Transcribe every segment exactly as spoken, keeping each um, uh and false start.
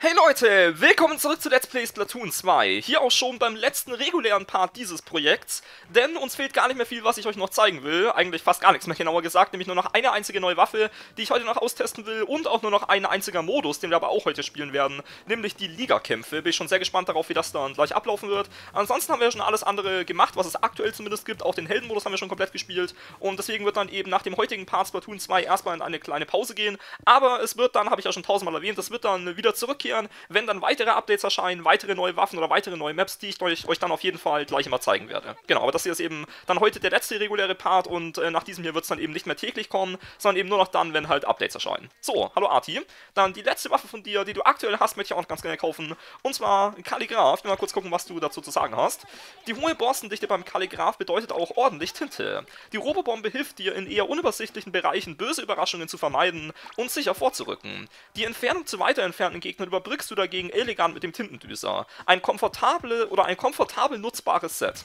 Hey Leute, willkommen zurück zu Let's Play Splatoon zwei, hier auch schon beim letzten regulären Part dieses Projekts, denn uns fehlt gar nicht mehr viel, was ich euch noch zeigen will, eigentlich fast gar nichts mehr genauer gesagt, nämlich nur noch eine einzige neue Waffe, die ich heute noch austesten will und auch nur noch ein einziger Modus, den wir aber auch heute spielen werden, nämlich die Liga-Kämpfe. Bin ich schon sehr gespannt darauf, wie das dann gleich ablaufen wird. Ansonsten haben wir ja schon alles andere gemacht, was es aktuell zumindest gibt, auch den Heldenmodus haben wir schon komplett gespielt und deswegen wird dann eben nach dem heutigen Part Splatoon zwei erstmal in eine kleine Pause gehen, aber es wird dann, habe ich ja schon tausendmal erwähnt, es wird dann wieder zurückkehren, wenn dann weitere Updates erscheinen, weitere neue Waffen oder weitere neue Maps, die ich euch, euch dann auf jeden Fall gleich immer zeigen werde. Genau, aber das hier ist eben dann heute der letzte reguläre Part und äh, nach diesem hier wird es dann eben nicht mehr täglich kommen, sondern eben nur noch dann, wenn halt Updates erscheinen. So, hallo Arti. Dann die letzte Waffe von dir, die du aktuell hast, möchte ich auch noch ganz gerne kaufen, und zwar Kalligraph. Ich will mal kurz gucken, was du dazu zu sagen hast. Die hohe Borstendichte beim Kalligraph bedeutet auch ordentlich Tinte. Die Robobombe hilft dir, in eher unübersichtlichen Bereichen böse Überraschungen zu vermeiden und sicher vorzurücken. Die Entfernung zu weiter entfernten Gegnern über überbrückst du dagegen elegant mit dem Tintendüser. Ein komfortable oder ein komfortabel nutzbares Set.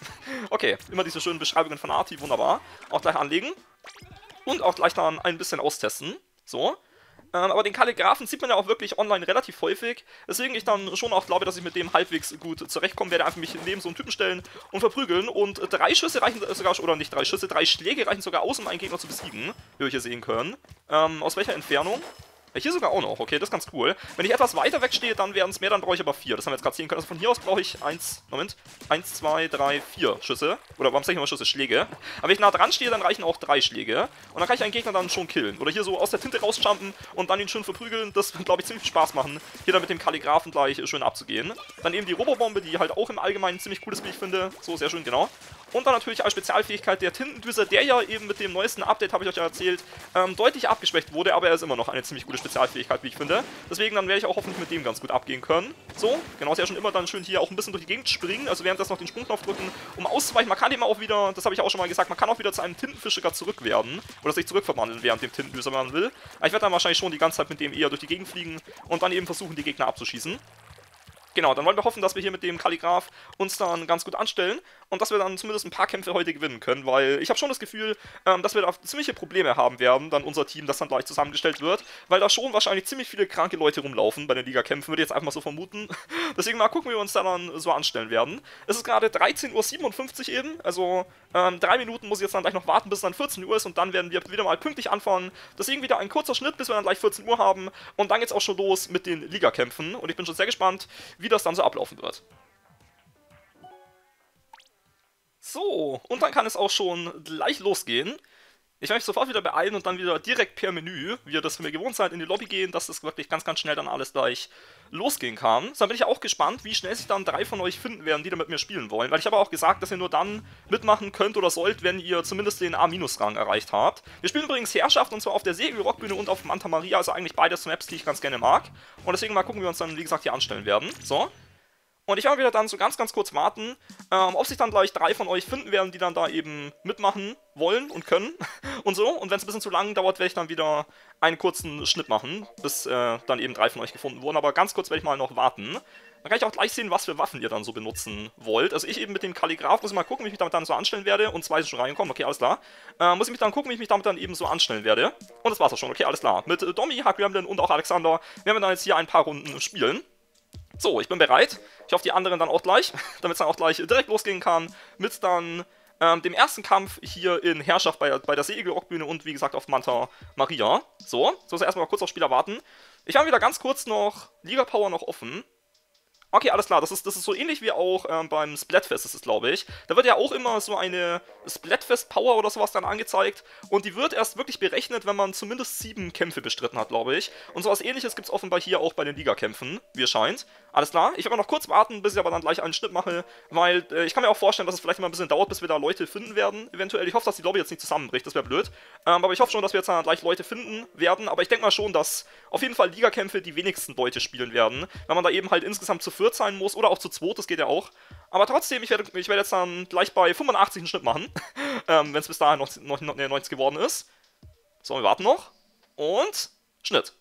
Okay, immer diese schönen Beschreibungen von Arti, wunderbar. Auch gleich anlegen und auch gleich dann ein bisschen austesten. So. Aber den Kalligraphen sieht man ja auch wirklich online relativ häufig, deswegen ich dann schon auch glaube, dass ich mit dem halbwegs gut zurechtkommen werde. Einfach mich neben so einen Typen stellen und verprügeln, und drei Schüsse reichen sogar, oder nicht drei Schüsse, drei Schläge reichen sogar aus, um einen Gegner zu besiegen, wie wir hier sehen können. Ähm, aus welcher Entfernung? Hier sogar auch noch, okay, das ist ganz cool. Wenn ich etwas weiter wegstehe, dann wären es mehr, dann brauche ich aber vier. Das haben wir jetzt gerade sehen können. Also von hier aus brauche ich eins, Moment, eins, zwei, drei, vier Schüsse. Oder warum sage ich mal Schüsse? Schläge. Aber wenn ich nah dran stehe, dann reichen auch drei Schläge. Und dann kann ich einen Gegner dann schon killen. Oder hier so aus der Tinte rausjumpen und dann ihn schön verprügeln. Das wird, glaube ich, ziemlich viel Spaß machen, hier dann mit dem Kalligraphen gleich schön abzugehen. Dann eben die Robobombe, die halt auch im Allgemeinen ein ziemlich cooles Bild finde. So, sehr schön, genau. Und dann natürlich als Spezialfähigkeit der Tintendüser, der ja eben mit dem neuesten Update, habe ich euch ja erzählt, ähm, deutlich abgeschwächt wurde. Aber er ist immer noch eine ziemlich gute Spezialfähigkeit, wie ich finde. Deswegen dann werde ich auch hoffentlich mit dem ganz gut abgehen können. So, genau, ist ja schon immer dann schön hier auch ein bisschen durch die Gegend springen. Also während das noch den Sprungknopf drücken, um auszuweichen. Man kann eben auch wieder, das habe ich auch schon mal gesagt, man kann auch wieder zu einem Tintenfischiger zurück werden. Oder sich zurückverwandeln während dem Tintendüser, wenn man will. Aber ich werde dann wahrscheinlich schon die ganze Zeit mit dem eher durch die Gegend fliegen und dann eben versuchen, die Gegner abzuschießen. Genau, dann wollen wir hoffen, dass wir hier mit dem Kalligraph uns dann ganz gut anstellen und dass wir dann zumindest ein paar Kämpfe heute gewinnen können, weil ich habe schon das Gefühl, ähm, dass wir da ziemliche Probleme haben werden, dann unser Team, das dann gleich zusammengestellt wird, weil da schon wahrscheinlich ziemlich viele kranke Leute rumlaufen bei den Liga-Kämpfen, würde ich jetzt einfach mal so vermuten. Deswegen mal gucken, wie wir uns da dann so anstellen werden. Es ist gerade dreizehn Uhr siebenundfünfzig eben, also ähm, drei Minuten muss ich jetzt dann gleich noch warten, bis es dann vierzehn Uhr ist, und dann werden wir wieder mal pünktlich anfangen. Deswegen wieder ein kurzer Schnitt, bis wir dann gleich vierzehn Uhr haben, und dann geht's auch schon los mit den Liga-Kämpfen, und ich bin schon sehr gespannt, wie das dann so ablaufen wird. So, und dann kann es auch schon gleich losgehen. Ich werde mich sofort wieder beeilen und dann wieder direkt per Menü, wie ihr das von mir gewohnt seid, in die Lobby gehen, dass das wirklich ganz, ganz schnell dann alles gleich losgehen kann. So, dann bin ich auch gespannt, wie schnell sich dann drei von euch finden werden, die da mit mir spielen wollen. Weil ich habe auch gesagt, dass ihr nur dann mitmachen könnt oder sollt, wenn ihr zumindest den A-Rang erreicht habt. Wir spielen übrigens Herrschaft, und zwar auf der Seijurockbühne und auf Manta Maria, also eigentlich beides Maps, die ich ganz gerne mag. Und deswegen mal gucken, wie wir uns dann, wie gesagt, hier anstellen werden. So. Und ich werde wieder dann so ganz, ganz kurz warten, ähm, ob sich dann gleich drei von euch finden werden, die dann da eben mitmachen wollen und können und so. Und wenn es ein bisschen zu lang dauert, werde ich dann wieder einen kurzen Schnitt machen, bis äh, dann eben drei von euch gefunden wurden. Aber ganz kurz werde ich mal noch warten. Dann kann ich auch gleich sehen, was für Waffen ihr dann so benutzen wollt. Also ich eben mit dem Kalligraph, muss ich mal gucken, wie ich mich damit dann so anstellen werde. Und zwei sind schon reingekommen, okay, alles klar. Äh, muss ich mich dann gucken, wie ich mich damit dann eben so anstellen werde. Und das war's auch schon, okay, alles klar. Mit äh, Domi, H Gremlin und auch Alexander werden wir dann jetzt hier ein paar Runden spielen. So, ich bin bereit. Ich hoffe, die anderen dann auch gleich, damit es dann auch gleich direkt losgehen kann mit dann ähm, dem ersten Kampf hier in Herrschaft bei, bei der Segelrockbühne und wie gesagt auf Manta Maria. So, jetzt müssen wir erstmal kurz auf Spieler warten. Ich habe wieder ganz kurz noch Liga Power noch offen. Okay, alles klar, das ist, das ist so ähnlich wie auch ähm, beim Splatfest, ist es, glaube ich. Da wird ja auch immer so eine Splatfest-Power oder sowas dann angezeigt. Und die wird erst wirklich berechnet, wenn man zumindest sieben Kämpfe bestritten hat, glaube ich. Und sowas Ähnliches gibt es offenbar hier auch bei den Liga-Kämpfen, wie es scheint. Alles klar, ich werde noch kurz warten, bis ich aber dann gleich einen Schnitt mache, weil äh, ich kann mir auch vorstellen, dass es vielleicht mal ein bisschen dauert, bis wir da Leute finden werden, eventuell. Ich hoffe, dass die Lobby jetzt nicht zusammenbricht, das wäre blöd. Ähm, aber ich hoffe schon, dass wir jetzt dann gleich Leute finden werden. Aber ich denke mal schon, dass auf jeden Fall Liga-Kämpfe die wenigsten Leute spielen werden, wenn man da eben halt insgesamt zu sein muss oder auch zu zweit, das geht ja auch. Aber trotzdem, ich werde ich werde jetzt dann gleich bei fünfundachtzig einen Schnitt machen, ähm, wenn es bis dahin noch, noch, noch neunzig geworden ist. So, wir warten noch. Und Schnitt.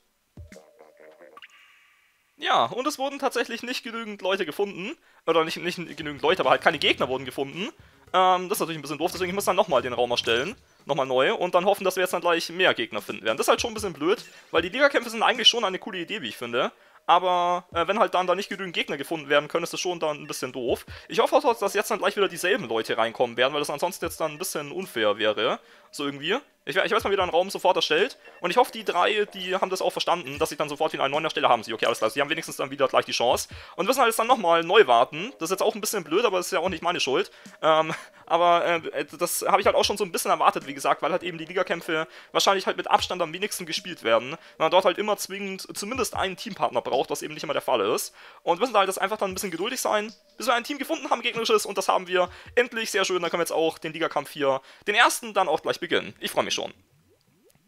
Ja, und es wurden tatsächlich nicht genügend Leute gefunden. Oder nicht, nicht genügend Leute, aber halt keine Gegner wurden gefunden. Ähm, das ist natürlich ein bisschen doof, deswegen ich muss dann nochmal den Raum erstellen. Nochmal neu und dann hoffen, dass wir jetzt dann gleich mehr Gegner finden werden. Das ist halt schon ein bisschen blöd, weil die Liga-Kämpfe sind eigentlich schon eine coole Idee, wie ich finde. aber äh, wenn halt dann da nicht genügend Gegner gefunden werden können, ist das schon dann ein bisschen doof. Ich hoffe auch, dass jetzt dann gleich wieder dieselben Leute reinkommen werden, weil das ansonsten jetzt dann ein bisschen unfair wäre, so irgendwie. Ich, ich weiß mal, wie der einen Raum sofort erstellt und ich hoffe, die drei, die haben das auch verstanden, dass ich dann sofort wieder einen neuen Ersteller haben sie. Okay, alles klar, sie haben wenigstens dann wieder gleich die Chance und müssen halt jetzt dann nochmal neu warten. Das ist jetzt auch ein bisschen blöd, aber das ist ja auch nicht meine Schuld. Ähm, aber äh, das habe ich halt auch schon so ein bisschen erwartet, wie gesagt, weil halt eben die Liga-Kämpfe wahrscheinlich halt mit Abstand am wenigsten gespielt werden, weil man dort halt immer zwingend zumindest einen Teampartner braucht, was eben nicht immer der Fall ist. Und müssen halt jetzt einfach dann ein bisschen geduldig sein, bis wir ein Team gefunden haben, gegnerisches, und das haben wir endlich, sehr schön. Dann können wir jetzt auch den Liga-Kampf hier, den ersten, dann auch gleich beginnen. Ich freue mich schon.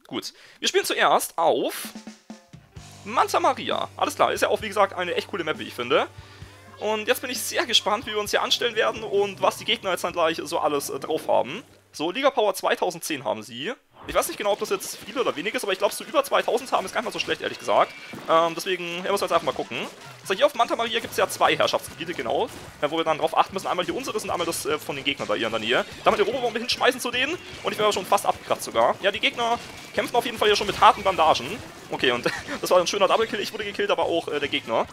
Gut, wir spielen zuerst auf Manta Maria. Alles klar, ist ja auch wie gesagt eine echt coole Map, wie ich finde. Und jetzt bin ich sehr gespannt, wie wir uns hier anstellen werden und was die Gegner jetzt dann gleich so alles äh, drauf haben. So, Liga Power zweitausendzehn haben sie. Ich weiß nicht genau, ob das jetzt viel oder wenig ist, aber ich glaube, so über zweitausend haben ist gar nicht mal so schlecht, ehrlich gesagt. Ähm, deswegen, ja, müssen wir jetzt einfach mal gucken. So, hier auf Manta Maria gibt es ja zwei Herrschaftsgebiete, genau. Ja, wo wir dann drauf achten müssen. Einmal hier unseres und einmal das äh, von den Gegnern da hier in der Nähe. Da haben wir die Robobombe hinschmeißen zu denen. Und ich wäre schon fast abgekratzt sogar. Ja, die Gegner kämpfen auf jeden Fall hier schon mit harten Bandagen. Okay, und das war ein schöner Double-Kill. Ich wurde gekillt, aber auch äh, der Gegner.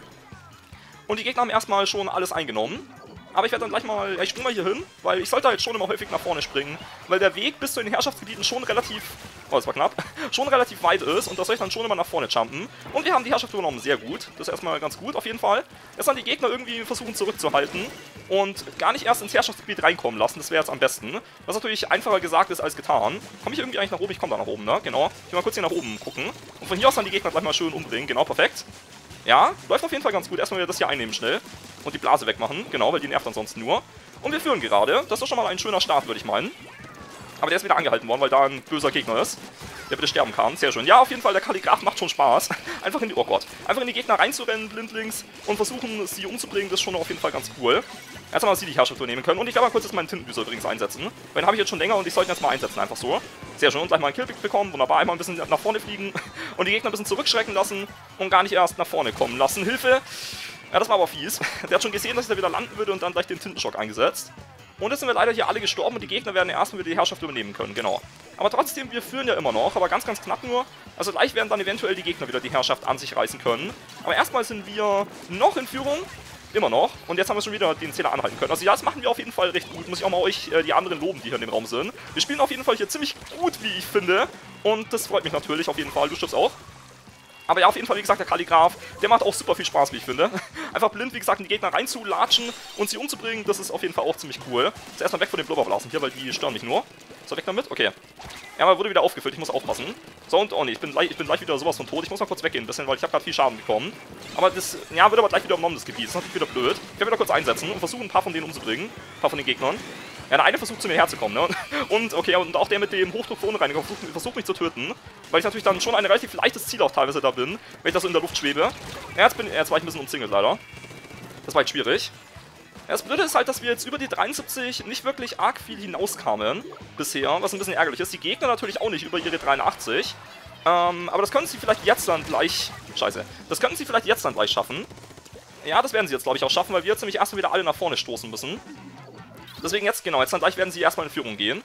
Und die Gegner haben erstmal schon alles eingenommen. Aber ich werde dann gleich mal, ja, ich springe mal hier hin, weil ich sollte halt schon immer häufig nach vorne springen, weil der Weg bis zu den Herrschaftsgebieten schon relativ, oh, das war knapp, schon relativ weit ist und das soll ich dann schon immer nach vorne jumpen. Und wir haben die Herrschaft übernommen, sehr gut, das ist erstmal ganz gut auf jeden Fall. Jetzt dann die Gegner irgendwie versuchen zurückzuhalten und gar nicht erst ins Herrschaftsgebiet reinkommen lassen, das wäre jetzt am besten. Was natürlich einfacher gesagt ist als getan. Komme ich irgendwie eigentlich nach oben? Ich komme da nach oben, ne? Genau. Ich will mal kurz hier nach oben gucken und von hier aus dann die Gegner gleich mal schön umbringen, genau, perfekt. Ja, läuft auf jeden Fall ganz gut. Erstmal wieder das hier einnehmen schnell und die Blase wegmachen. Genau, weil die nervt ansonsten nur. Und wir führen gerade. Das ist doch schon mal ein schöner Start, würde ich meinen. Aber der ist wieder angehalten worden, weil da ein böser Gegner ist, der bitte sterben kann. Sehr schön. Ja, auf jeden Fall, der Kalligraph macht schon Spaß. Einfach in die, oh Gott, einfach in die Gegner reinzurennen, blindlings, und versuchen, sie umzubringen. Das ist schon auf jeden Fall ganz cool. Erstmal, dass sie die Herrschaft übernehmen können. Und ich werde mal kurz jetzt meinen Tintendüser übrigens einsetzen. Weil den habe ich jetzt schon länger und ich sollte ihn jetzt mal einsetzen, einfach so. Sehr schön. Und gleich mal einen Killpick bekommen. Wunderbar. Einmal ein bisschen nach vorne fliegen und die Gegner ein bisschen zurückschrecken lassen und gar nicht erst nach vorne kommen lassen. Hilfe! Ja, das war aber fies. Der hat schon gesehen, dass ich da wieder landen würde und dann gleich den Tintenschock eingesetzt. Und jetzt sind wir leider hier alle gestorben und die Gegner werden ja erstmal wieder die Herrschaft übernehmen können, genau. Aber trotzdem, wir führen ja immer noch, aber ganz, ganz knapp nur. Also gleich werden dann eventuell die Gegner wieder die Herrschaft an sich reißen können. Aber erstmal sind wir noch in Führung. Immer noch. Und jetzt haben wir schon wieder den Zähler anhalten können. Also ja, das machen wir auf jeden Fall recht gut. Muss ich auch mal euch äh, die anderen loben, die hier in dem Raum sind. Wir spielen auf jeden Fall hier ziemlich gut, wie ich finde. Und das freut mich natürlich auf jeden Fall. Du stirbst auch. Aber ja, auf jeden Fall, wie gesagt, der Kalligraph, der macht auch super viel Spaß, wie ich finde. Einfach blind, wie gesagt, in die Gegner reinzulatschen und sie umzubringen, das ist auf jeden Fall auch ziemlich cool. Jetzt erstmal weg von den Blubberblasen hier, weil die stören mich nur. So, weg damit? Okay. Ja, aber wurde wieder aufgefüllt, ich muss aufpassen. So, und oh ne, ich bin gleich, ich bin gleich wieder sowas von tot. Ich muss mal kurz weggehen ein bisschen, weil ich habe gerade viel Schaden bekommen. Aber das, ja, wird aber gleich wieder umnommen, das Gebiet. Das ist natürlich wieder blöd. Ich werde wieder kurz einsetzen und versuchen, ein paar von denen umzubringen. Ein paar von den Gegnern. Ja, der eine versucht zu mir herzukommen, ne? Und, okay, und auch der mit dem Hochdruckreiniger versucht, versucht mich zu töten. Weil ich natürlich dann schon ein relativ leichtes Ziel auch teilweise da bin, wenn ich da so in der Luft schwebe. Ja, jetzt, bin, jetzt war ich ein bisschen umzingelt, leider. Das war jetzt schwierig. Ja, das Blöde ist halt, dass wir jetzt über die dreiundsiebzig nicht wirklich arg viel hinauskamen bisher, was ein bisschen ärgerlich ist. Die Gegner natürlich auch nicht über ihre dreiundachtzig. Ähm, aber das können sie vielleicht jetzt dann gleich... Scheiße. Das könnten sie vielleicht jetzt dann gleich schaffen. Ja, das werden sie jetzt, glaube ich, auch schaffen, weil wir jetzt nämlich erstmal wieder alle nach vorne stoßen müssen. Deswegen jetzt, genau, jetzt dann gleich werden sie erstmal in Führung gehen.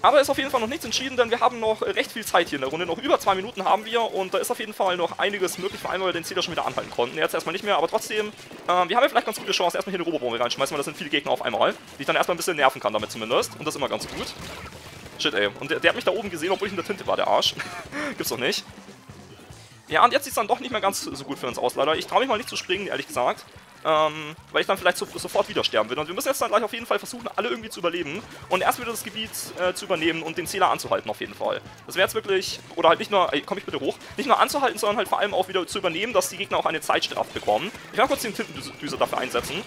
Aber ist auf jeden Fall noch nichts entschieden, denn wir haben noch recht viel Zeit hier in der Runde. Noch über zwei Minuten haben wir und da ist auf jeden Fall noch einiges möglich, vor allem, weil wir den Zähler schon wieder anhalten konnten. Jetzt erstmal nicht mehr, aber trotzdem, äh, wir haben ja vielleicht ganz gute Chance, erstmal hier eine Robobombe reinschmeißen, weil das sind viele Gegner auf einmal, die ich dann erstmal ein bisschen nerven kann damit zumindest. Und das ist immer ganz gut. Shit, ey. Und der, der hat mich da oben gesehen, obwohl ich in der Tinte war, der Arsch. Gibt's doch nicht. Ja, und jetzt sieht es dann doch nicht mehr ganz so gut für uns aus, leider. Ich traue mich mal nicht zu springen, ehrlich gesagt. Ähm, weil ich dann vielleicht so, sofort wieder sterben will. Und wir müssen jetzt dann gleich auf jeden Fall versuchen, alle irgendwie zu überleben und erst wieder das Gebiet äh, zu übernehmen und den Zähler anzuhalten auf jeden Fall. Das wäre jetzt wirklich, oder halt nicht nur, ey, komm ich bitte hoch, nicht nur anzuhalten, sondern halt vor allem auch wieder zu übernehmen, dass die Gegner auch eine Zeitstrafe bekommen. Ich werde kurz den Tintendüser dafür einsetzen,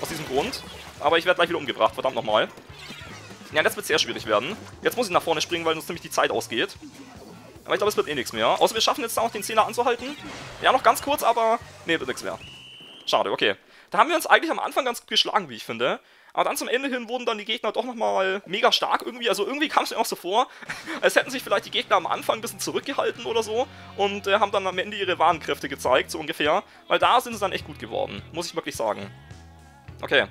aus diesem Grund, aber ich werde gleich wieder umgebracht, verdammt nochmal. Ja, jetzt wird es sehr schwierig werden. Jetzt muss ich nach vorne springen, weil uns nämlich die Zeit ausgeht. Aber ich glaube, es wird eh nichts mehr. Außer wir schaffen jetzt auch den Zähler anzuhalten. Ja, noch ganz kurz, aber nee, wird nichts mehr. Schade, okay. Da haben wir uns eigentlich am Anfang ganz gut geschlagen, wie ich finde. Aber dann zum Ende hin wurden dann die Gegner doch nochmal mega stark irgendwie. Also irgendwie kam es mir auch so vor, als hätten sich vielleicht die Gegner am Anfang ein bisschen zurückgehalten oder so. Und äh, haben dann am Ende ihre wahren Kräfte gezeigt, so ungefähr. Weil da sind sie dann echt gut geworden, muss ich wirklich sagen. Okay.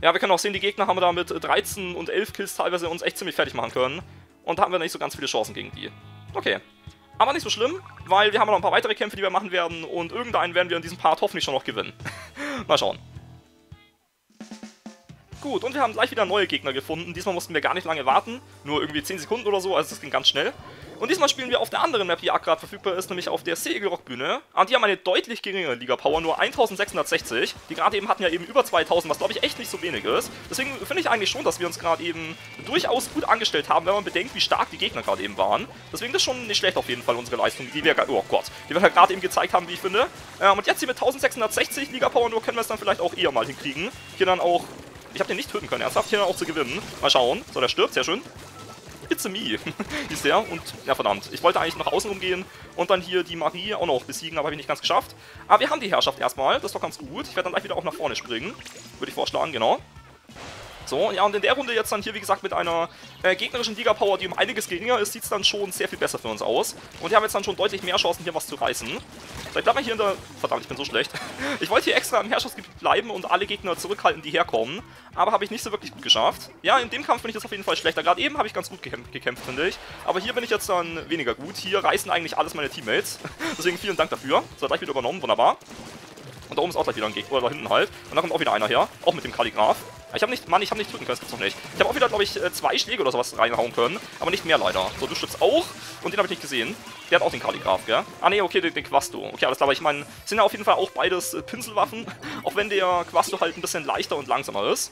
Ja, wir können auch sehen, die Gegner haben wir da mit dreizehn und elf Kills teilweise uns echt ziemlich fertig machen können. Und da haben wir nicht so ganz viele Chancen gegen die. Okay. Aber nicht so schlimm, weil wir haben noch ein paar weitere Kämpfe, die wir machen werden. Und irgendeinen werden wir in diesem Part hoffentlich schon noch gewinnen. Mal schauen. Gut, und wir haben gleich wieder neue Gegner gefunden. Diesmal mussten wir gar nicht lange warten. Nur irgendwie zehn Sekunden oder so, also das ging ganz schnell. Und diesmal spielen wir auf der anderen Map, die auch gerade verfügbar ist, nämlich auf der Seijurockbühne. Und die haben eine deutlich geringere Liga-Power, nur eintausendsechshundertsechzig. Die gerade eben hatten ja eben über zweitausend, was glaube ich echt nicht so wenig ist. Deswegen finde ich eigentlich schon, dass wir uns gerade eben durchaus gut angestellt haben, wenn man bedenkt, wie stark die Gegner gerade eben waren. Deswegen ist schon nicht schlecht auf jeden Fall unsere Leistung, die wir, oh Gott, die wir gerade eben gezeigt haben, wie ich finde. Und jetzt hier mit eintausendsechshundertsechzig Liga-Power nur können wir es dann vielleicht auch eher mal hinkriegen. Hier dann auch... Ich habe den nicht töten können, ernsthaft hier auch zu gewinnen. Mal schauen. So, der stirbt, sehr schön. It's a me, ist der. Und, ja verdammt, ich wollte eigentlich nach außen rumgehen und dann hier die Marie auch noch besiegen, aber habe ich nicht ganz geschafft. Aber wir haben die Herrschaft erstmal, das ist doch ganz gut. Ich werde dann gleich wieder auch nach vorne springen, würde ich vorschlagen, genau. So, ja, und in der Runde jetzt dann hier, wie gesagt, mit einer äh, gegnerischen Liga-Power, die um einiges geringer ist, sieht es dann schon sehr viel besser für uns aus. Und wir haben jetzt dann schon deutlich mehr Chancen, hier was zu reißen. So, ich bleibe mal hier in der... Verdammt, ich bin so schlecht. Ich wollte hier extra im Herrschaftsgebiet bleiben und alle Gegner zurückhalten, die herkommen. Aber habe ich nicht so wirklich gut geschafft. Ja, in dem Kampf bin ich jetzt auf jeden Fall schlechter. Gerade eben habe ich ganz gut gekämpft, gekämpft, finde ich. Aber hier bin ich jetzt dann weniger gut. Hier reißen eigentlich alles meine Teammates. Deswegen vielen Dank dafür. So, gleich wieder übernommen, wunderbar. Und da oben ist auch gleich wieder ein Gegner, oder da hinten halt. Und da kommt auch wieder einer her, auch mit dem Kalligraph. Ich habe nicht, Mann, ich habe nicht töten können, das gibt's noch nicht. Ich habe auch wieder, glaube ich, zwei Schläge oder sowas reinhauen können, aber nicht mehr leider. So, du stirbst auch und den habe ich nicht gesehen. Der hat auch den Kalligraph, gell? Ah, ne, okay, den, den Quasto. Okay, alles klar, aber ich meine, sind ja auf jeden Fall auch beides Pinselwaffen, auch wenn der Quasto halt ein bisschen leichter und langsamer ist.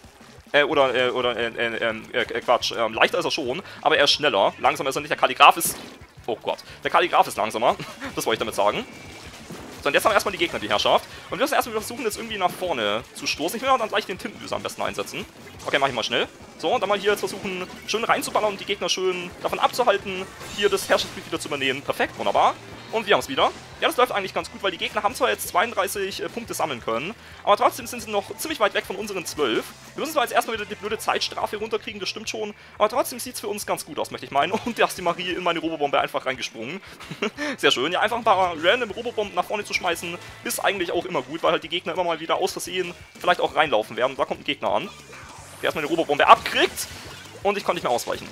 Äh, oder, äh, oder, äh, äh, äh, äh Quatsch, äh, leichter ist er schon, aber er ist schneller. Langsamer ist er nicht, der Kalligraph ist... Oh Gott, der Kalligraph ist langsamer, das wollte ich damit sagen. So, und jetzt haben wir erstmal die Gegner, die Herrschaft. Und wir müssen erstmal versuchen, jetzt irgendwie nach vorne zu stoßen. Ich will dann gleich den Tintendüser am besten einsetzen. Okay, mach ich mal schnell. So, und dann mal hier jetzt versuchen, schön reinzuballern und die Gegner schön davon abzuhalten, hier das Herrschaftsgebiet wieder zu übernehmen. Perfekt, wunderbar. Und wir haben es wieder. Ja, das läuft eigentlich ganz gut, weil die Gegner haben zwar jetzt zweiunddreißig äh, Punkte sammeln können, aber trotzdem sind sie noch ziemlich weit weg von unseren zwölf. Wir müssen zwar jetzt erstmal wieder die blöde Zeitstrafe runterkriegen, das stimmt schon, aber trotzdem sieht es für uns ganz gut aus, möchte ich meinen. Und da ist die Marie in meine Robobombe einfach reingesprungen. Sehr schön. Ja, einfach ein paar random Robobomben nach vorne zu schmeißen, ist eigentlich auch immer gut, weil halt die Gegner immer mal wieder aus Versehen vielleicht auch reinlaufen werden. Da kommt ein Gegner an, der erstmal eine Robobombe abkriegt und ich konnte nicht mehr ausweichen.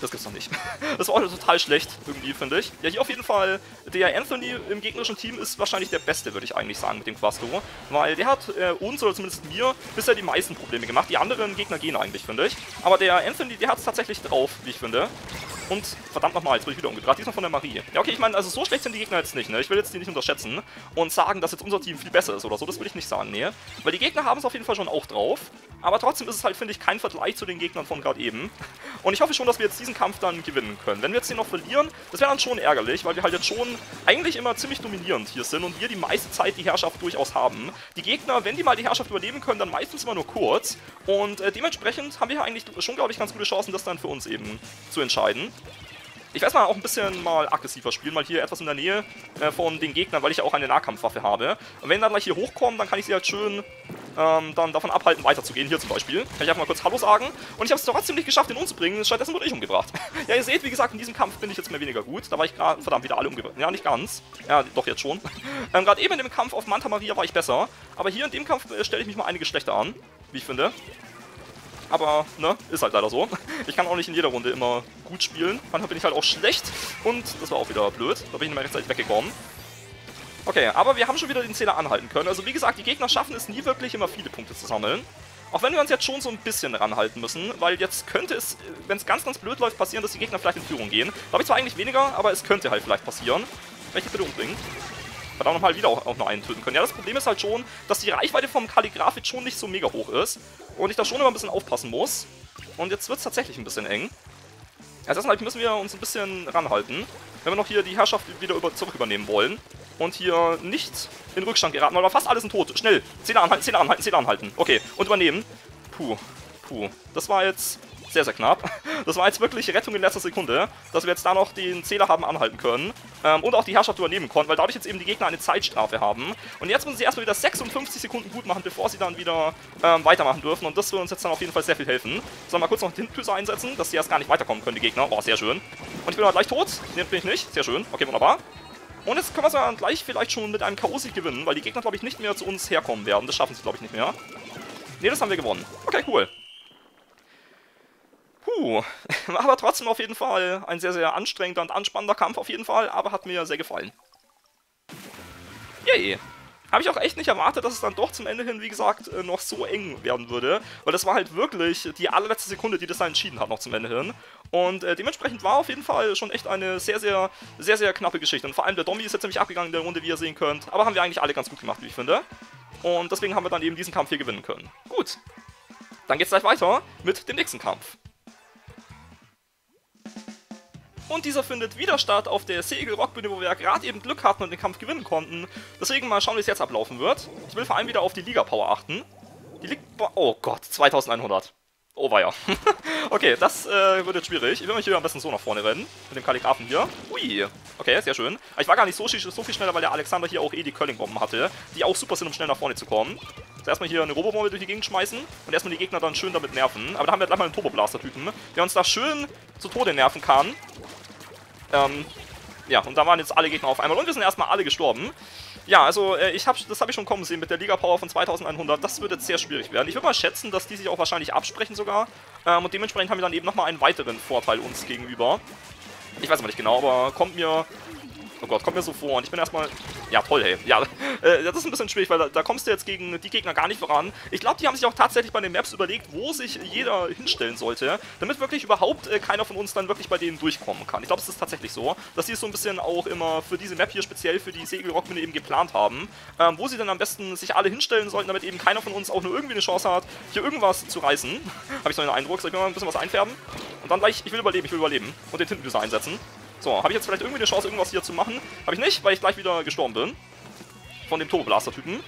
Das gibt's noch nicht. Das war auch total schlecht, irgendwie, finde ich. Ja, hier auf jeden Fall, der Anthony im gegnerischen Team ist wahrscheinlich der Beste, würde ich eigentlich sagen, mit dem Quasto. Weil der hat äh, uns, oder zumindest mir, bisher die meisten Probleme gemacht. Die anderen Gegner gehen eigentlich, finde ich. Aber der Anthony, der hat es tatsächlich drauf, wie ich finde. Und verdammt nochmal, jetzt bin ich wieder umgedreht. Diesmal von der Marie. Ja, okay, ich meine, also so schlecht sind die Gegner jetzt nicht, ne? Ich will jetzt die nicht unterschätzen und sagen, dass jetzt unser Team viel besser ist oder so. Das will ich nicht sagen, ne? Weil die Gegner haben es auf jeden Fall schon auch drauf. Aber trotzdem ist es halt, finde ich, kein Vergleich zu den Gegnern von gerade eben. Und ich hoffe schon, dass wir jetzt diesen Kampf dann gewinnen können. Wenn wir jetzt den noch verlieren, das wäre dann schon ärgerlich, weil wir halt jetzt schon eigentlich immer ziemlich dominierend hier sind und wir die meiste Zeit die Herrschaft durchaus haben. Die Gegner, wenn die mal die Herrschaft übernehmen können, dann meistens immer nur kurz. Und äh, dementsprechend haben wir ja eigentlich schon, glaube ich, ganz gute Chancen, das dann für uns eben zu entscheiden. Ich werde mal auch ein bisschen mal aggressiver spielen, mal hier etwas in der Nähe äh, von den Gegnern, weil ich ja auch eine Nahkampfwaffe habe. Und wenn die dann gleich hier hochkommen, dann kann ich sie halt schön ähm, dann davon abhalten, weiterzugehen. Hier zum Beispiel. Kann ich einfach mal kurz Hallo sagen. Und ich habe es trotzdem nicht geschafft, den umzubringen. Stattdessen wurde ich umgebracht. Ja, ihr seht, wie gesagt, in diesem Kampf bin ich jetzt mehr weniger gut. Da war ich gerade, verdammt, wieder alle umgebracht. Ja, nicht ganz. Ja, doch jetzt schon. Ähm, gerade eben in dem Kampf auf Manta Maria war ich besser. Aber hier in dem Kampf äh, stelle ich mich mal einige schlechter an, wie ich finde. Aber, ne, ist halt leider so. Ich kann auch nicht in jeder Runde immer gut spielen. Manchmal bin ich halt auch schlecht. Und das war auch wieder blöd. Da bin ich nicht mehr rechtzeitig weggekommen. Okay, aber wir haben schon wieder den Zähler anhalten können. Also wie gesagt, die Gegner schaffen es nie wirklich, immer viele Punkte zu sammeln. Auch wenn wir uns jetzt schon so ein bisschen ranhalten müssen, weil jetzt könnte es, wenn es ganz, ganz blöd läuft, passieren, dass die Gegner vielleicht in Führung gehen. Da habe ich zwar eigentlich weniger, aber es könnte halt vielleicht passieren. Wenn ich das bitte umbringe. Verdammt nochmal wieder auch, auch noch einen töten können. Ja, das Problem ist halt schon, dass die Reichweite vom Kalligraph jetzt schon nicht so mega hoch ist. Und ich da schon immer ein bisschen aufpassen muss. Und jetzt wird es tatsächlich ein bisschen eng. Also deshalb müssen wir uns ein bisschen ranhalten. Wenn wir noch hier die Herrschaft wieder über, zurück übernehmen wollen. Und hier nicht in Rückstand geraten, weil wir fast alles sind tot. Schnell! Zähler anhalten, Zähler anhalten, Zähler anhalten. Okay, und übernehmen. Puh, puh. Das war jetzt... Sehr, sehr knapp. Das war jetzt wirklich Rettung in letzter Sekunde, dass wir jetzt da noch den Zähler haben anhalten können ähm, und auch die Herrschaft übernehmen konnten, weil dadurch jetzt eben die Gegner eine Zeitstrafe haben. Und jetzt müssen sie erstmal wieder sechsundfünfzig Sekunden gut machen, bevor sie dann wieder ähm, weitermachen dürfen. Und das wird uns jetzt dann auf jeden Fall sehr viel helfen. Sollen wir mal kurz noch den Tintendüser einsetzen, dass sie erst gar nicht weiterkommen können, die Gegner. Oh, sehr schön. Und ich bin aber gleich tot. Den bin ich nicht. Sehr schön. Okay, wunderbar. Und jetzt können wir es dann gleich vielleicht schon mit einem K O-Sieg gewinnen, weil die Gegner, glaube ich, nicht mehr zu uns herkommen werden. Das schaffen sie, glaube ich, nicht mehr. Ne, das haben wir gewonnen. Okay, cool. Puh, aber trotzdem auf jeden Fall ein sehr, sehr anstrengender und anspannender Kampf auf jeden Fall, aber hat mir sehr gefallen. Yay! Habe ich auch echt nicht erwartet, dass es dann doch zum Ende hin, wie gesagt, noch so eng werden würde. Weil das war halt wirklich die allerletzte Sekunde, die das dann entschieden hat, noch zum Ende hin. Und äh, dementsprechend war auf jeden Fall schon echt eine sehr, sehr, sehr, sehr knappe Geschichte. Und vor allem der Dombi ist jetzt ziemlich abgegangen in der Runde, wie ihr sehen könnt. Aber haben wir eigentlich alle ganz gut gemacht, wie ich finde. Und deswegen haben wir dann eben diesen Kampf hier gewinnen können. Gut, dann geht's gleich weiter mit dem nächsten Kampf. Und dieser findet wieder statt auf der Seijurockbühne, wo wir ja gerade eben Glück hatten und den Kampf gewinnen konnten. Deswegen mal schauen, wie es jetzt ablaufen wird. Ich will vor allem wieder auf die Liga-Power achten. Die Liga... Oh Gott, zweitausendeinhundert. Oh weia. Okay, das äh, wird jetzt schwierig. Ich will mich hier am besten so nach vorne rennen. Mit dem Kalligraphen hier. Ui. Okay, sehr schön. Aber ich war gar nicht so, so viel schneller, weil der Alexander hier auch eh die Curling-Bomben hatte. Die auch super sind, um schnell nach vorne zu kommen. Also erstmal hier eine Robobombe durch die Gegend schmeißen und erstmal die Gegner dann schön damit nerven. Aber da haben wir gleich mal einen Turbo-Blaster-Typen, der uns da schön zu Tode nerven kann. Ähm, ja, und da waren jetzt alle Gegner auf einmal und wir sind erstmal alle gestorben. Ja, also äh, ich hab, das habe ich schon kommen sehen mit der Liga-Power von zweitausendeinhundert. Das wird jetzt sehr schwierig werden. Ich würde mal schätzen, dass die sich auch wahrscheinlich absprechen sogar. Ähm, und dementsprechend haben wir dann eben nochmal einen weiteren Vorteil uns gegenüber. Ich weiß aber nicht genau, aber kommt mir... Oh Gott, kommt mir so vor. Und ich bin erstmal... Ja, toll, hey. Ja, äh, das ist ein bisschen schwierig, weil da, da kommst du jetzt gegen die Gegner gar nicht voran. Ich glaube, die haben sich auch tatsächlich bei den Maps überlegt, wo sich jeder hinstellen sollte, damit wirklich überhaupt äh, keiner von uns dann wirklich bei denen durchkommen kann. Ich glaube, es ist tatsächlich so, dass die es so ein bisschen auch immer für diese Map hier, speziell für die Seijurockbühne eben geplant haben, ähm, wo sie dann am besten sich alle hinstellen sollten, damit eben keiner von uns auch nur irgendwie eine Chance hat, hier irgendwas zu reißen. Habe ich so einen Eindruck. Soll ich mir mal ein bisschen was einfärben? Und dann gleich, ich will überleben, ich will überleben. Und den Tintendüser einsetzen. So, habe ich jetzt vielleicht irgendwie eine Chance, irgendwas hier zu machen? Habe ich nicht, weil ich gleich wieder gestorben bin. Von dem Turbo-Blaster-Typen.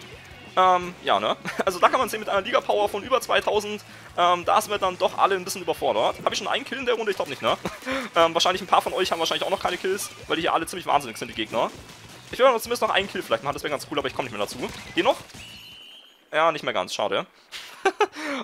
Ähm, ja, ne? Also da kann man sehen, mit einer Liga-Power von über zweitausend, ähm, da sind wir dann doch alle ein bisschen überfordert. Habe ich schon einen Kill in der Runde? Ich glaube nicht, ne? ähm, wahrscheinlich ein paar von euch haben wahrscheinlich auch noch keine Kills, weil die hier alle ziemlich wahnsinnig sind, die Gegner. Ich will zumindest noch einen Kill vielleicht machen, das wäre ganz cool, aber ich komme nicht mehr dazu. Hier noch? Ja, nicht mehr ganz, schade.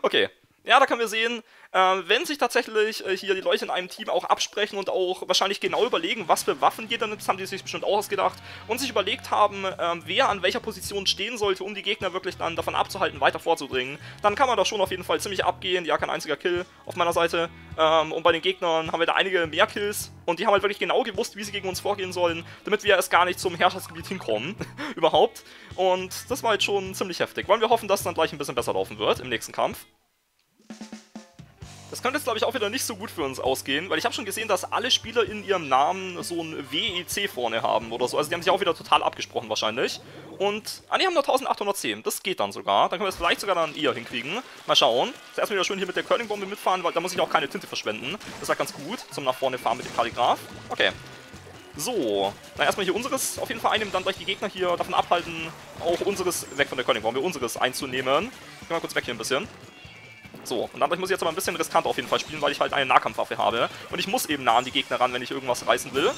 Okay. Ja, da können wir sehen, äh, wenn sich tatsächlich äh, hier die Leute in einem Team auch absprechen und auch wahrscheinlich genau überlegen, was für Waffen jeder nimmt, das haben die sich bestimmt auch ausgedacht, und sich überlegt haben, äh, wer an welcher Position stehen sollte, um die Gegner wirklich dann davon abzuhalten, weiter vorzudringen, dann kann man da schon auf jeden Fall ziemlich abgehen. Ja, kein einziger Kill auf meiner Seite. Ähm, und bei den Gegnern haben wir da einige mehr Kills und die haben halt wirklich genau gewusst, wie sie gegen uns vorgehen sollen, damit wir erst gar nicht zum Herrschaftsgebiet hinkommen, überhaupt. Und das war halt schon ziemlich heftig. Wollen wir hoffen, dass es dann gleich ein bisschen besser laufen wird im nächsten Kampf. Das könnte jetzt, glaube ich, auch wieder nicht so gut für uns ausgehen, weil ich habe schon gesehen, dass alle Spieler in ihrem Namen so ein W E C vorne haben oder so. Also die haben sich auch wieder total abgesprochen wahrscheinlich. Und, ah ne, haben nur eintausendachthundertzehn. Das geht dann sogar. Dann können wir es vielleicht sogar dann eher hinkriegen. Mal schauen. Zuerst mal wieder schön hier mit der Curling-Bombe mitfahren, weil da muss ich auch keine Tinte verschwenden. Das war ganz gut zum nach vorne fahren mit dem Kalligraph. Okay. So, dann erstmal hier unseres auf jeden Fall einnehmen, dann gleich die Gegner hier davon abhalten, auch unseres, weg von der Curling-Bombe, unseres einzunehmen. Gehen wir mal kurz weg hier ein bisschen. So, und dann muss ich jetzt aber ein bisschen riskant auf jeden Fall spielen, weil ich halt eine Nahkampfwaffe habe. Und ich muss eben nah an die Gegner ran, wenn ich irgendwas reißen will.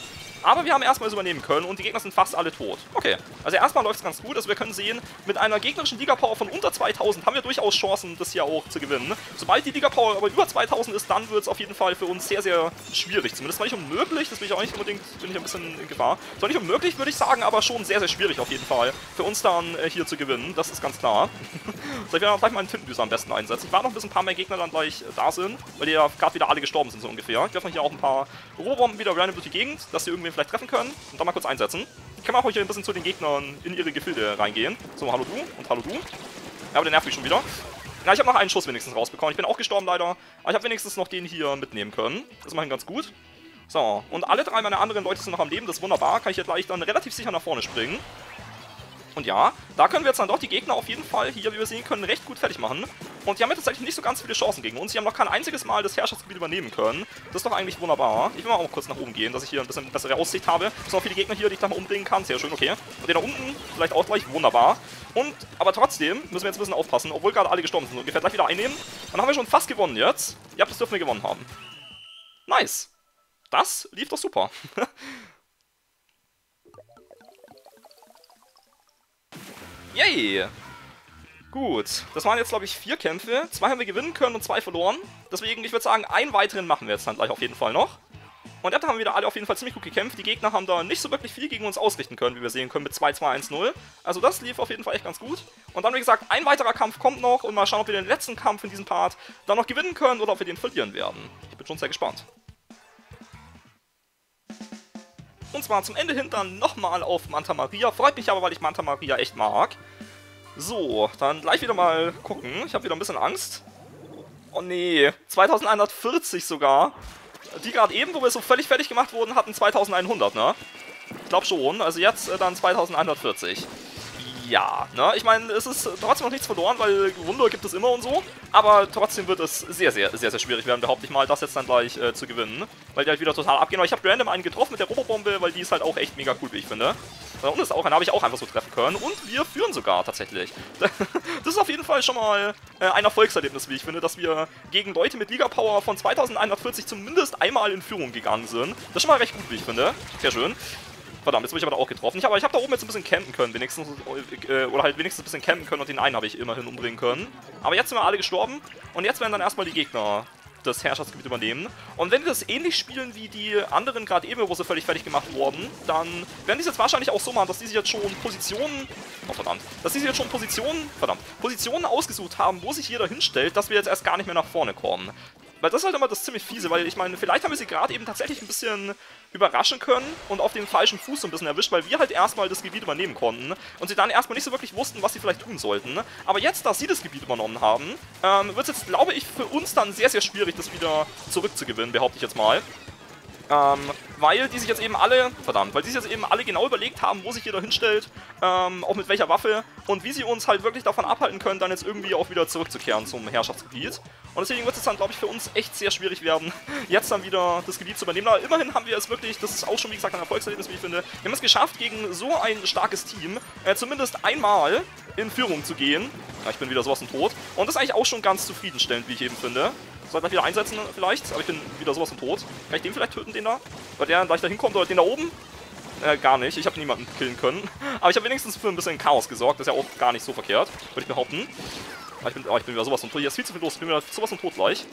Aber wir haben erstmal es übernehmen können und die Gegner sind fast alle tot. Okay, also erstmal läuft es ganz gut. Also wir können sehen, mit einer gegnerischen Liga-Power von unter zweitausend haben wir durchaus Chancen, das hier auch zu gewinnen. Sobald die Liga-Power aber über zweitausend ist, dann wird es auf jeden Fall für uns sehr, sehr schwierig. Zumindest war nicht unmöglich, das bin ich auch nicht unbedingt, bin ich ein bisschen in Gefahr. Zwar nicht unmöglich, würde ich sagen, aber schon sehr, sehr schwierig auf jeden Fall für uns dann äh, hier zu gewinnen. Das ist ganz klar. So, ich werde gleich mal einen Tintendüser am besten einsetzen. Ich warte noch ein bisschen, ein paar mehr Gegner dann gleich äh, da sind, weil die ja gerade wieder alle gestorben sind, so ungefähr. Ich werfe hier auch ein paar Robobomben wieder random durch die Gegend, dass sie irgendwie vielleicht treffen können und dann mal kurz einsetzen. Ich kann auch hier ein bisschen zu den Gegnern in ihre Gefilde reingehen. So, hallo du und hallo du. Ja, aber der nervt mich schon wieder. Na, ich habe noch einen Schuss wenigstens rausbekommen. Ich bin auch gestorben leider, aber ich habe wenigstens noch den hier mitnehmen können. Das macht ihn ganz gut. So, und alle drei meiner anderen Leute sind noch am Leben, das ist wunderbar. Kann ich jetzt gleich dann relativ sicher nach vorne springen. Und ja, da können wir jetzt dann doch die Gegner auf jeden Fall hier, wie wir sehen können, recht gut fertig machen. Und die haben jetzt tatsächlich nicht so ganz viele Chancen gegen uns. Die haben noch kein einziges Mal das Herrschaftsgebiet übernehmen können. Das ist doch eigentlich wunderbar. Ich will mal auch kurz nach oben gehen, dass ich hier ein bisschen bessere Aussicht habe. Es sind noch viele Gegner hier, die ich da mal umbringen kann. Sehr schön, okay. Und den da unten vielleicht auch gleich. Wunderbar. Und, aber trotzdem müssen wir jetzt ein bisschen aufpassen, obwohl gerade alle gestorben sind. Ungefähr gleich wieder einnehmen. Dann haben wir schon fast gewonnen jetzt. Ja, das dürfen wir gewonnen haben. Nice. Das lief doch super. Yay! Gut, das waren jetzt, glaube ich, vier Kämpfe. Zwei haben wir gewinnen können und zwei verloren. Deswegen, ich würde sagen, einen weiteren machen wir jetzt dann gleich auf jeden Fall noch. Und da haben wir da alle auf jeden Fall ziemlich gut gekämpft. Die Gegner haben da nicht so wirklich viel gegen uns ausrichten können, wie wir sehen können, mit zwei zwei eins null. Also das lief auf jeden Fall echt ganz gut. Und dann, wie gesagt, ein weiterer Kampf kommt noch und mal schauen, ob wir den letzten Kampf in diesem Part dann noch gewinnen können oder ob wir den verlieren werden. Ich bin schon sehr gespannt. Und zwar zum Ende hin dann nochmal auf Manta Maria. Freut mich aber, weil ich Manta Maria echt mag. So, dann gleich wieder mal gucken. Ich habe wieder ein bisschen Angst. Oh nee, zweitausendeinhundertvierzig sogar. Die gerade eben, wo wir so völlig fertig gemacht wurden, hatten zweitausendeinhundert, ne? Ich glaube schon. Also jetzt äh, dann zweitausendeinhundertvierzig. Ja, ne? Ich meine, es ist trotzdem noch nichts verloren, weil Wunder gibt es immer und so. Aber trotzdem wird es sehr, sehr, sehr, sehr schwierig werden, behaupte ich mal, das jetzt dann gleich äh, zu gewinnen. Weil die halt wieder total abgehen. Aber ich habe random einen getroffen mit der Robobombe, weil die ist halt auch echt mega cool, wie ich finde. Da unten ist auch einer, habe ich auch einfach so treffen können. Und wir führen sogar tatsächlich. Das ist auf jeden Fall schon mal äh, ein Erfolgserlebnis, wie ich finde, dass wir gegen Leute mit Liga-Power von zweitausendeinhundertvierzig zumindest einmal in Führung gegangen sind. Das ist schon mal recht gut, wie ich finde. Sehr schön. Verdammt, jetzt bin ich aber auch getroffen. Ich habe ich hab da oben jetzt ein bisschen campen können, wenigstens. Äh, oder halt wenigstens ein bisschen campen können und den einen habe ich immerhin umbringen können. Aber jetzt sind wir alle gestorben und jetzt werden dann erstmal die Gegner das Herrschaftsgebiet übernehmen. Und wenn wir das ähnlich spielen wie die anderen gerade eben, wo sie völlig fertig gemacht wurden, dann werden die es jetzt wahrscheinlich auch so machen, dass die sich jetzt schon Positionen... Oh verdammt. Dass die sich jetzt schon Positionen... Verdammt. Positionen ausgesucht haben, wo sich jeder hinstellt, dass wir jetzt erst gar nicht mehr nach vorne kommen. Weil das ist halt immer das ziemlich fiese, weil ich meine, vielleicht haben wir sie gerade eben tatsächlich ein bisschen überraschen können und auf den falschen Fuß so ein bisschen erwischt, weil wir halt erstmal das Gebiet übernehmen konnten und sie dann erstmal nicht so wirklich wussten, was sie vielleicht tun sollten. Aber jetzt, da sie das Gebiet übernommen haben, ähm, wird es jetzt, glaube ich, für uns dann sehr, sehr schwierig, das wieder zurückzugewinnen, behaupte ich jetzt mal. Ähm, weil die sich jetzt eben alle, verdammt, weil die sich jetzt eben alle genau überlegt haben, wo sich jeder hinstellt, ähm, auch mit welcher Waffe und wie sie uns halt wirklich davon abhalten können, dann jetzt irgendwie auch wieder zurückzukehren zum Herrschaftsgebiet. Und deswegen wird es dann, glaube ich, für uns echt sehr schwierig werden, jetzt dann wieder das Gebiet zu übernehmen. Aber immerhin haben wir es wirklich, das ist auch schon, wie gesagt, ein Erfolgserlebnis, wie ich finde, wir haben es geschafft, gegen so ein starkes Team äh, zumindest einmal in Führung zu gehen. Ja, ich bin wieder sowas von tot. Und das ist eigentlich auch schon ganz zufriedenstellend, wie ich eben finde. Sollte ich wieder einsetzen vielleicht, aber ich bin wieder sowas von tot. Kann ich den vielleicht töten, den da? Weil der gleich da hinkommt oder den da oben? Äh, gar nicht. Ich habe niemanden killen können. Aber ich habe wenigstens für ein bisschen Chaos gesorgt. Das ist ja auch gar nicht so verkehrt, würde ich behaupten. Aber ich bin, oh, ich bin wieder sowas von tot. Hier ist viel zu viel los. Ich bin wieder sowas von tot gleich.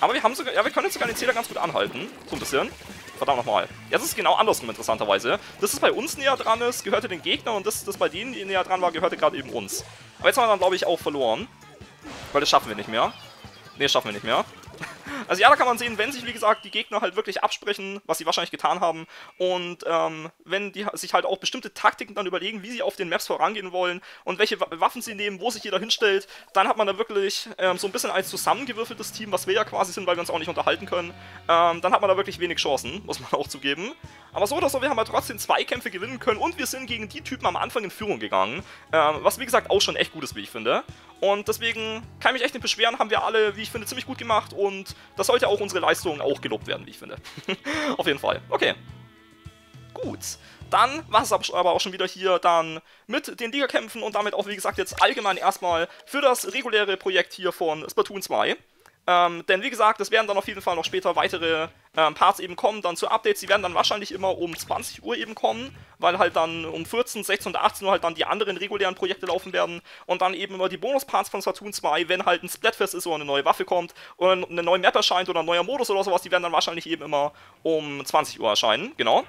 Aber wir haben sogar, ja, wir können jetzt sogar den Zähler ganz gut anhalten. So ein bisschen. Verdammt nochmal. Jetzt ist es genau andersrum, interessanterweise. Das, was bei uns näher dran ist, gehörte den Gegnern und das, das bei denen, die näher dran war, gehörte gerade eben uns. Aber jetzt haben wir dann, glaube ich, auch verloren. Weil das schaffen wir nicht mehr. Ne, schaffen wir nicht mehr. Also ja, da kann man sehen, wenn sich, wie gesagt, die Gegner halt wirklich absprechen, was sie wahrscheinlich getan haben. Und ähm, wenn die sich halt auch bestimmte Taktiken dann überlegen, wie sie auf den Maps vorangehen wollen und welche Waffen sie nehmen, wo sich jeder hinstellt, dann hat man da wirklich ähm, so ein bisschen als zusammengewürfeltes Team, was wir ja quasi sind, weil wir uns auch nicht unterhalten können, ähm, dann hat man da wirklich wenig Chancen, muss man auch zugeben. Aber so oder so, wir haben halt trotzdem zwei Kämpfe gewinnen können und wir sind gegen die Typen am Anfang in Führung gegangen, ähm, was wie gesagt auch schon echt gut ist, wie ich finde. Und deswegen kann ich mich echt nicht beschweren, haben wir alle, wie ich finde, ziemlich gut gemacht und das sollte auch unsere Leistung auch gelobt werden, wie ich finde. Auf jeden Fall. Okay. Gut. Dann war es aber auch schon wieder hier dann mit den Liga-Kämpfen und damit auch, wie gesagt, jetzt allgemein erstmal für das reguläre Projekt hier von Splatoon zwei. Ähm, denn wie gesagt, es werden dann auf jeden Fall noch später weitere ähm, Parts eben kommen, dann zu Updates, die werden dann wahrscheinlich immer um zwanzig Uhr eben kommen, weil halt dann um vierzehn, sechzehn und achtzehn Uhr halt dann die anderen regulären Projekte laufen werden und dann eben immer die Bonusparts von Splatoon zwei, wenn halt ein Splatfest ist oder eine neue Waffe kommt oder eine neue Map erscheint oder ein neuer Modus oder sowas, die werden dann wahrscheinlich eben immer um zwanzig Uhr erscheinen, genau.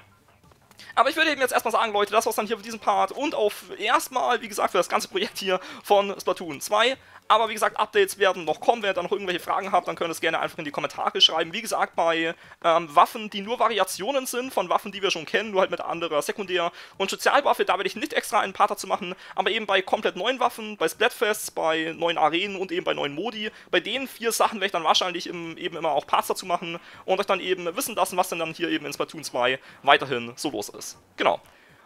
Aber ich würde eben jetzt erstmal sagen, Leute, das war's dann hier für diesen Part und auf erstmal, wie gesagt, für das ganze Projekt hier von Splatoon zwei. Aber wie gesagt, Updates werden noch kommen, wenn ihr dann noch irgendwelche Fragen habt, dann könnt ihr es gerne einfach in die Kommentare schreiben. Wie gesagt, bei ähm, Waffen, die nur Variationen sind, von Waffen, die wir schon kennen, nur halt mit anderer Sekundär- und Spezialwaffe, da werde ich nicht extra einen Part dazu machen, aber eben bei komplett neuen Waffen, bei Splatfests, bei neuen Arenen und eben bei neuen Modi, bei den vier Sachen werde ich dann wahrscheinlich im, eben immer auch Parts dazu machen und euch dann eben wissen lassen, was denn dann hier eben in Splatoon zwei weiterhin so los ist. Genau.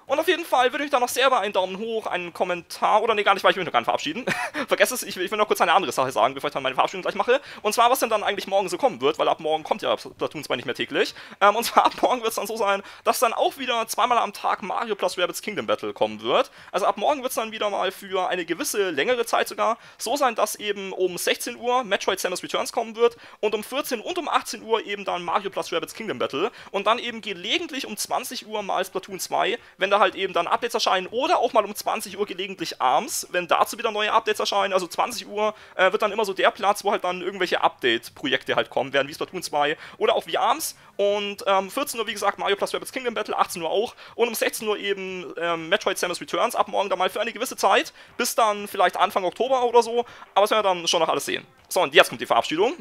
Und auf jeden Fall würde ich da noch selber einen Daumen hoch, einen Kommentar, oder ne, gar nicht, weil ich will mich noch gar nicht verabschieden. Vergesst es, ich will, ich will noch kurz eine andere Sache sagen, bevor ich dann meine Verabschiedung gleich mache. Und zwar, was denn dann eigentlich morgen so kommen wird, weil ab morgen kommt ja Splatoon zwei nicht mehr täglich. Ähm, und zwar ab morgen wird es dann so sein, dass dann auch wieder zweimal am Tag Mario plus Rabbids Kingdom Battle kommen wird. Also ab morgen wird es dann wieder mal für eine gewisse längere Zeit sogar so sein, dass eben um sechzehn Uhr Metroid Samus Returns kommen wird und um vierzehn und um achtzehn Uhr eben dann Mario plus Rabbids Kingdom Battle und dann eben gelegentlich um zwanzig Uhr mal Splatoon zwei, wenn da halt eben dann Updates erscheinen oder auch mal um zwanzig Uhr gelegentlich ARMS, wenn dazu wieder neue Updates erscheinen. Also zwanzig Uhr äh, wird dann immer so der Platz, wo halt dann irgendwelche Update-Projekte halt kommen werden, wie Splatoon zwei oder auch wie ARMS. Und ähm, vierzehn Uhr, wie gesagt, Mario plus Rabbids Kingdom Battle, achtzehn Uhr auch. Und um sechzehn Uhr eben ähm, Metroid Samus Returns, ab morgen dann mal für eine gewisse Zeit, bis dann vielleicht Anfang Oktober oder so. Aber das werden wir dann schon noch alles sehen. So, und jetzt kommt die Verabschiedung.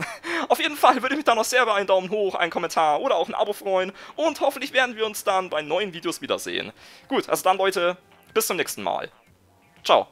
Auf jeden Fall würde ich mich dann noch sehr über einen Daumen hoch, einen Kommentar oder auch ein Abo freuen. Und hoffentlich werden wir uns dann bei neuen Videos wiedersehen. Gut, also dann Leute, bis zum nächsten Mal. Ciao.